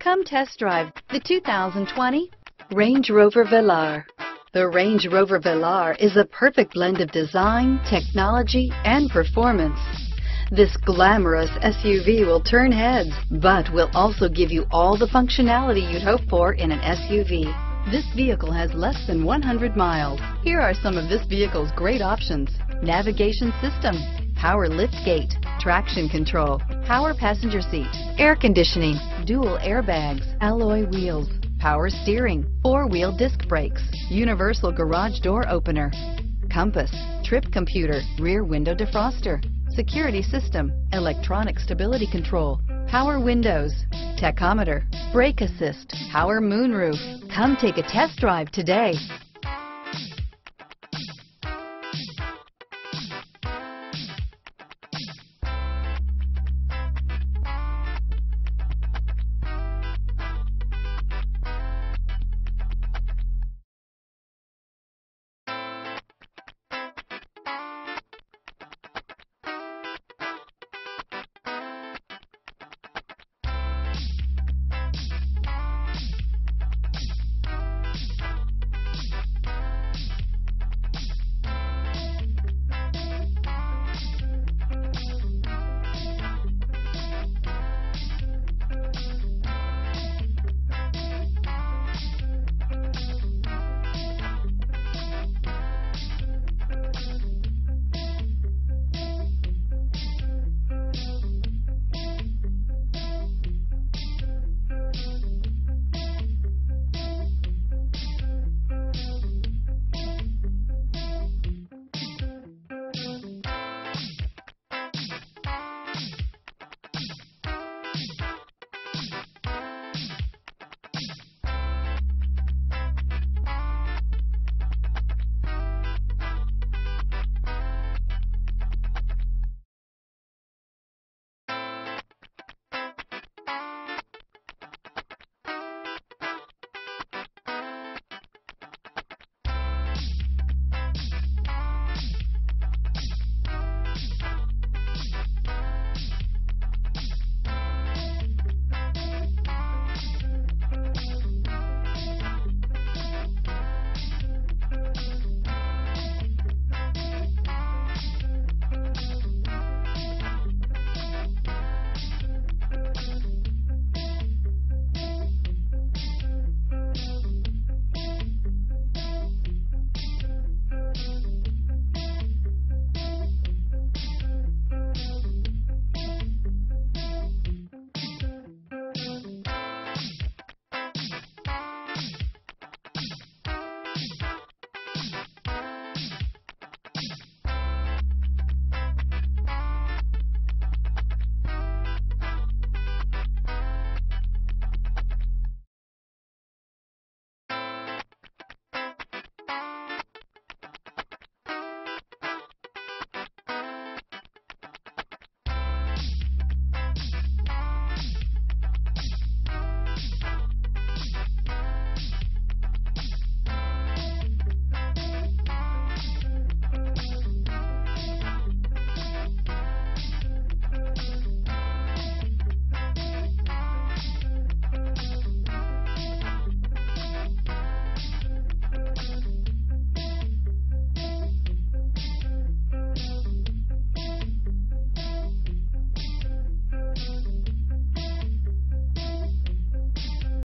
Come test drive the 2020 Range Rover Velar. The Range Rover Velar is a perfect blend of design, technology, and performance. This glamorous SUV will turn heads, but will also give you all the functionality you'd hope for in an SUV. This vehicle has less than 100 miles. Here are some of this vehicle's great options: navigation system, power liftgate, traction control, power passenger seat, air conditioning, dual airbags, alloy wheels, power steering, four-wheel disc brakes, universal garage door opener, compass, trip computer, rear window defroster, security system, electronic stability control, power windows, tachometer, brake assist, power moonroof. Come take a test drive today.